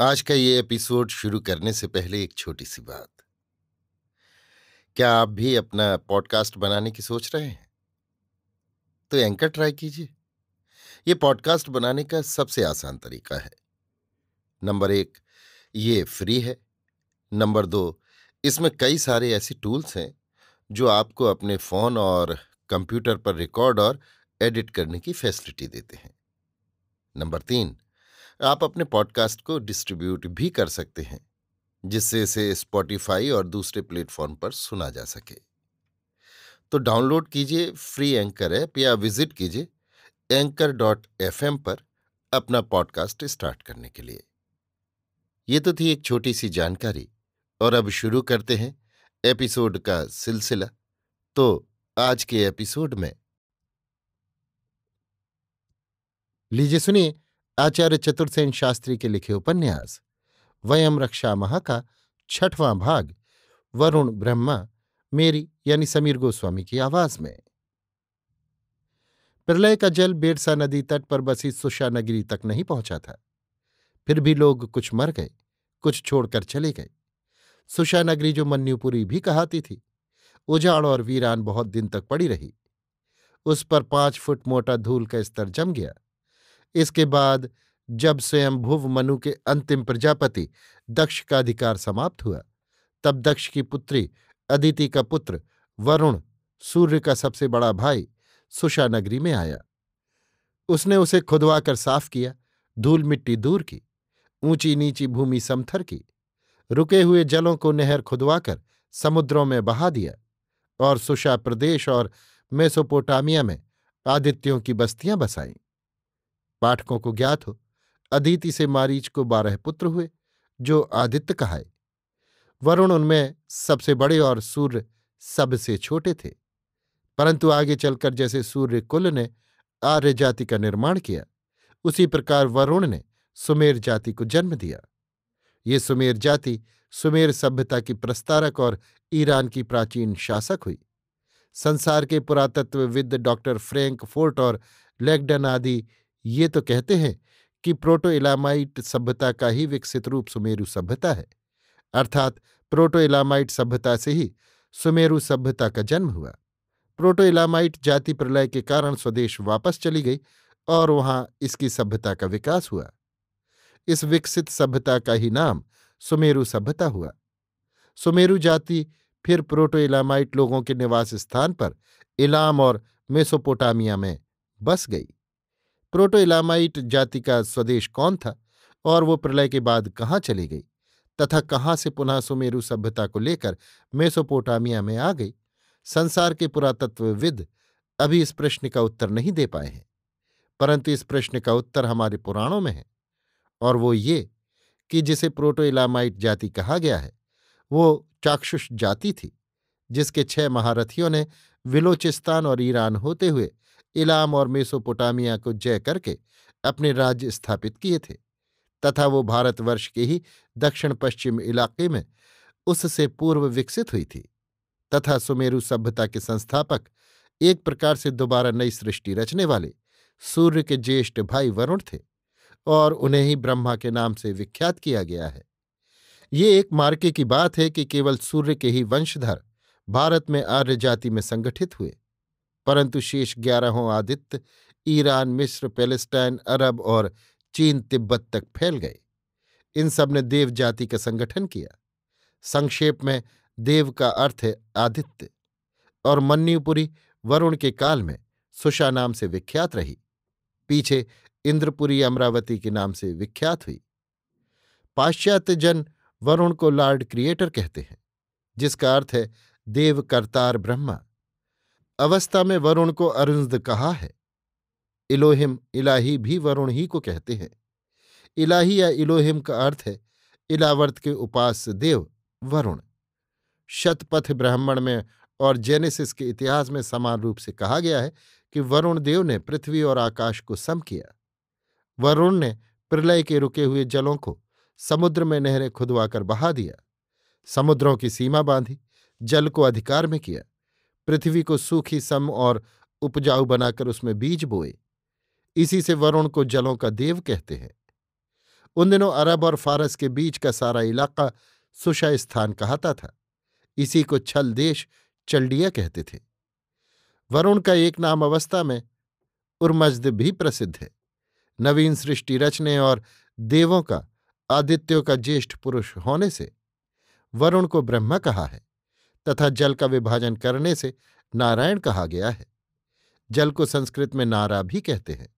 आज का ये एपिसोड शुरू करने से पहले एक छोटी सी बात। क्या आप भी अपना पॉडकास्ट बनाने की सोच रहे हैं? तो एंकर ट्राई कीजिए। ये पॉडकास्ट बनाने का सबसे आसान तरीका है। नंबर 1, ये फ्री है। नंबर 2, इसमें कई सारे ऐसे टूल्स हैं जो आपको अपने फ़ोन और कंप्यूटर पर रिकॉर्ड और एडिट करने की फैसिलिटी देते हैं। नंबर 3, आप अपने पॉडकास्ट को डिस्ट्रीब्यूट भी कर सकते हैं, जिससे इसे स्पॉटिफाई और दूसरे प्लेटफॉर्म पर सुना जा सके। तो डाउनलोड कीजिए फ्री एंकर ऐप या विजिट कीजिए anchor.fm पर अपना पॉडकास्ट स्टार्ट करने के लिए। ये तो थी एक छोटी सी जानकारी, और अब शुरू करते हैं एपिसोड का सिलसिला। तो आज के एपिसोड में लीजिए सुनिए आचार्य चतुर सेन शास्त्री के लिखे उपन्यास वयम रक्षा महा का 6वां भाग, वरुण ब्रह्मा, मेरी यानी समीर गोस्वामी की आवाज में। प्रलय का जल बेरसा नदी तट पर बसी सुषा नगरी तक नहीं पहुंचा था। फिर भी लोग कुछ मर गए, कुछ छोड़कर चले गए। सुषा नगरी, जो मन्युपुरी भी कहाती थी, उजाड़ और वीरान बहुत दिन तक पड़ी रही। उस पर 5 फुट मोटा धूल का स्तर जम गया। इसके बाद जब स्वयंभुव मनु के अंतिम प्रजापति दक्ष का अधिकार समाप्त हुआ, तब दक्ष की पुत्री अदिति का पुत्र वरुण, सूर्य का सबसे बड़ा भाई, सुषा नगरी में आया। उसने उसे खुदवाकर साफ किया, धूल मिट्टी दूर की, ऊंची नीची भूमि समथर की, रुके हुए जलों को नहर खुदवाकर समुद्रों में बहा दिया और सुषा प्रदेश और मेसोपोटामिया में आदित्यों की बस्तियां बसाईं। पाठकों को ज्ञात हो, अदिति से मारीच को 12 पुत्र हुए, जो आदित्य कहाए। वरुण उनमें सबसे बड़े और सूर्य सबसे छोटे थे, परंतु आगे चलकर जैसे सूर्य कुल ने आर्य जाति का निर्माण किया, उसी प्रकार वरुण ने सुमेर जाति को जन्म दिया। ये सुमेर जाति सुमेर सभ्यता की प्रस्तारक और ईरान की प्राचीन शासक हुई। संसार के पुरातत्वविद डॉक्टर फ्रैंक फोर्ट और लेगडन आदि ये तो कहते हैं कि प्रोटो इलामाइट सभ्यता का ही विकसित रूप सुमेरु सभ्यता है, अर्थात प्रोटो इलामाइट सभ्यता से ही सुमेरु सभ्यता का जन्म हुआ। प्रोटो इलामाइट जाति प्रलय के कारण स्वदेश वापस चली गई और वहां इसकी सभ्यता का विकास हुआ। इस विकसित सभ्यता का ही नाम सुमेरु सभ्यता हुआ। सुमेरु जाति फिर प्रोटो इलामाइट लोगों के निवास स्थान पर इलाम और मेसोपोटामिया में बस गई। प्रोटो इलामाइट जाति का स्वदेश कौन था और वो प्रलय के बाद कहाँ चली गई तथा कहाँ से पुनः सुमेरु सभ्यता को लेकर मेसोपोटामिया में आ गई, संसार के पुरातत्वविद अभी इस प्रश्न का उत्तर नहीं दे पाए हैं, परंतु इस प्रश्न का उत्तर हमारे पुराणों में है, और वो ये कि जिसे प्रोटो इलामाइट जाति कहा गया है वो चाक्षुष जाति थी, जिसके 6 महारथियों ने विलोचिस्तान और ईरान होते हुए इलाम और मेसोपोटामिया को जय करके अपने राज्य स्थापित किए थे, तथा वो भारतवर्ष के ही दक्षिण पश्चिम इलाके में उससे पूर्व विकसित हुई थी, तथा सुमेरु सभ्यता के संस्थापक, एक प्रकार से दोबारा नई सृष्टि रचने वाले सूर्य के ज्येष्ठ भाई वरुण थे, और उन्हें ही ब्रह्मा के नाम से विख्यात किया गया है। ये एक मार्के की बात है कि केवल सूर्य के ही वंशधर भारत में आर्य जाति में संगठित हुए, परंतु शेष 11 आदित्य ईरान, मिस्र, पैलेस्टाइन, अरब और चीन, तिब्बत तक फैल गए। इन सब ने देव जाति का संगठन किया। संक्षेप में देव का अर्थ है आदित्य, और मन्युपुरी वरुण के काल में सुषा नाम से विख्यात रही। पीछे इंद्रपुरी अमरावती के नाम से विख्यात हुई। पाश्चात्य जन वरुण को लॉर्ड क्रिएटर कहते हैं, जिसका अर्थ है देव कर्तार ब्रह्मा। अवस्था में वरुण को अरुंद कहा है। इलोहिम, इलाही भी वरुण ही को कहते हैं। इलाही या इलोहिम का अर्थ है इलावर्त के उपास्य देव वरुण। शतपथ ब्राह्मण में और जेनेसिस के इतिहास में समान रूप से कहा गया है कि वरुण देव ने पृथ्वी और आकाश को सम किया। वरुण ने प्रलय के रुके हुए जलों को समुद्र में नहरें खुदवाकर बहा दिया, समुद्रों की सीमा बांधी, जल को अधिकार में किया, पृथ्वी को सूखी सम और उपजाऊ बनाकर उसमें बीज बोए। इसी से वरुण को जलों का देव कहते हैं। उन दिनों अरब और फारस के बीच का सारा इलाका सुशा स्थान कहता था। इसी को छल देश चल्डिया कहते थे। वरुण का एक नाम अवस्था में उर्मजद भी प्रसिद्ध है। नवीन सृष्टि रचने और देवों का आदित्यों का ज्येष्ठ पुरुष होने से वरुण को ब्रह्मा कहा है तथा जल का विभाजन करने से नारायण कहा गया है। जल को संस्कृत में नारा भी कहते हैं।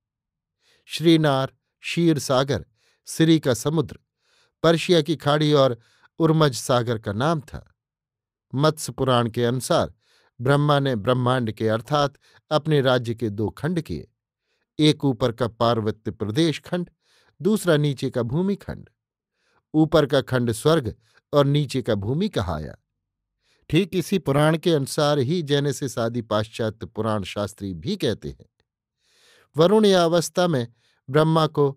श्रीनार, शीर सागर, सिरी का समुद्र, पर्शिया की खाड़ी और उर्मज सागर का नाम था। मत्स्य पुराण के अनुसार ब्रह्मा ने ब्रह्मांड के अर्थात अपने राज्य के दो खंड किए, एक ऊपर का पार्वत्य प्रदेश खंड, दूसरा नीचे का भूमि खंड। ऊपर का खंड स्वर्ग और नीचे का भूमि कहाया। ठीक इसी पुराण के अनुसार ही जेनेसिस आदि पाश्चात्य पुराण शास्त्री भी कहते हैं। वरुण या अवस्था में ब्रह्मा को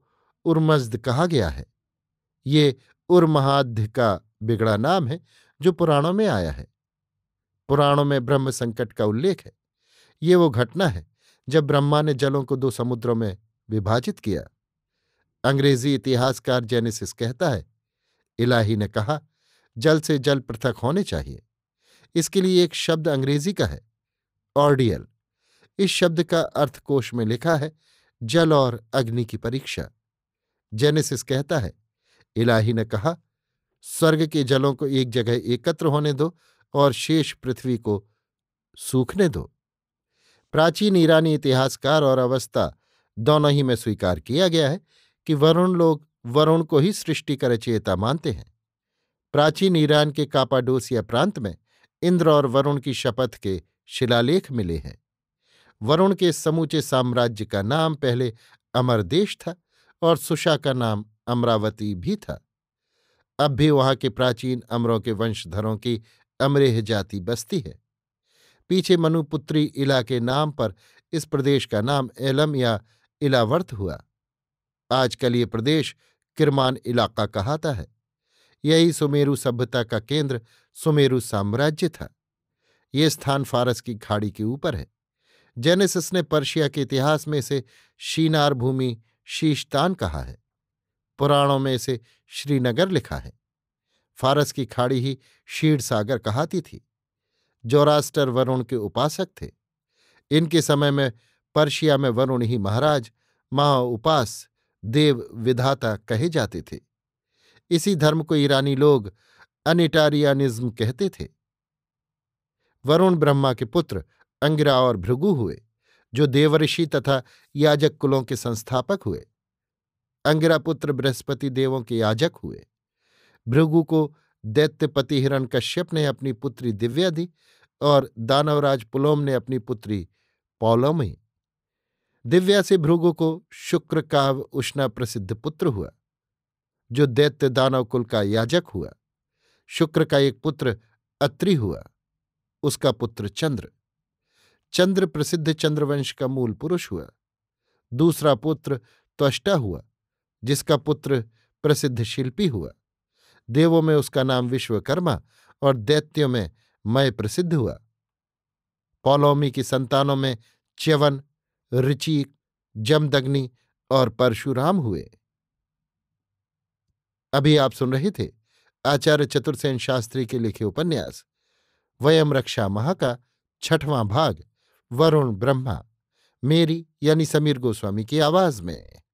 उर्मजद कहा गया है। ये उर्महाद्य का बिगड़ा नाम है जो पुराणों में आया है। पुराणों में ब्रह्म संकट का उल्लेख है। ये वो घटना है जब ब्रह्मा ने जलों को दो समुद्रों में विभाजित किया। अंग्रेजी इतिहासकार जेनेसिस कहता है, इलाही ने कहा जल से जल पृथक होने चाहिए। इसके लिए एक शब्द अंग्रेजी का है, ऑर्डियल। इस शब्द का अर्थकोश में लिखा है, जल और अग्नि की परीक्षा। जेनेसिस कहता है, इलाही ने कहा स्वर्ग के जलों को एक जगह एकत्र होने दो और शेष पृथ्वी को सूखने दो। प्राचीन ईरानी इतिहासकार और अवस्था दोनों ही में स्वीकार किया गया है कि वरुण लोग वरुण को ही सृष्टि का रचयिता मानते हैं। प्राचीन ईरान के कापाडोसिया प्रांत में इंद्र और वरुण की शपथ के शिलालेख मिले हैं। वरुण के समूचे साम्राज्य का नाम पहले अमरदेश था और सुषा का नाम अमरावती भी था। अब भी वहां के प्राचीन अमरों के वंशधरों की अमरेह जाति बस्ती है। पीछे मनुपुत्री इला के नाम पर इस प्रदेश का नाम एलम या इलावर्थ हुआ। आजकल ये प्रदेश किरमान इलाका कहता है। यही सुमेरु सभ्यता का केंद्र सुमेरु साम्राज्य था। ये स्थान फारस की खाड़ी के ऊपर है। जेनेसिस ने पर्शिया के इतिहास में इसे शीनार भूमि शीशतान कहा है। पुराणों में इसे श्रीनगर लिखा है। फारस की खाड़ी ही शीर सागर कहलाती थी। जोरास्टर वरुण के उपासक थे। इनके समय में पर्शिया में वरुण ही महाराज, महा उपास, देव विधाता कहे जाते थे। इसी धर्म को ईरानी लोग अनिटारियानिज्म कहते थे। वरुण ब्रह्मा के पुत्र अंगिरा और भृगु हुए जो देवऋषि तथा याजक कुलों के संस्थापक हुए। अंगिरा पुत्र बृहस्पति देवों के याजक हुए। भृगु को दैत्यपति हिरण्यकश्यप ने अपनी पुत्री दिव्या दी और दानवराज पुलोम ने अपनी पुत्री पौलोमी। दिव्या से भृगु को शुक्र काव उष्णा प्रसिद्ध पुत्र हुआ जो दैत्य दानव कुल का याजक हुआ। शुक्र का एक पुत्र अत्रि हुआ, उसका पुत्र चंद्र। चंद्र प्रसिद्ध चंद्रवंश का मूल पुरुष हुआ। दूसरा पुत्र त्वष्टा हुआ जिसका पुत्र प्रसिद्ध शिल्पी हुआ। देवों में उसका नाम विश्वकर्मा और दैत्यों में मय प्रसिद्ध हुआ। पौलोमी की संतानों में च्यवन, ऋचि, जमदग्नि और परशुराम हुए। अभी आप सुन रहे थे आचार्य चतुर सेन शास्त्री के लिखे उपन्यास वयम रक्षा महा का 6वां भाग, वरुण ब्रह्मा, मेरी यानी समीर गोस्वामी की आवाज में।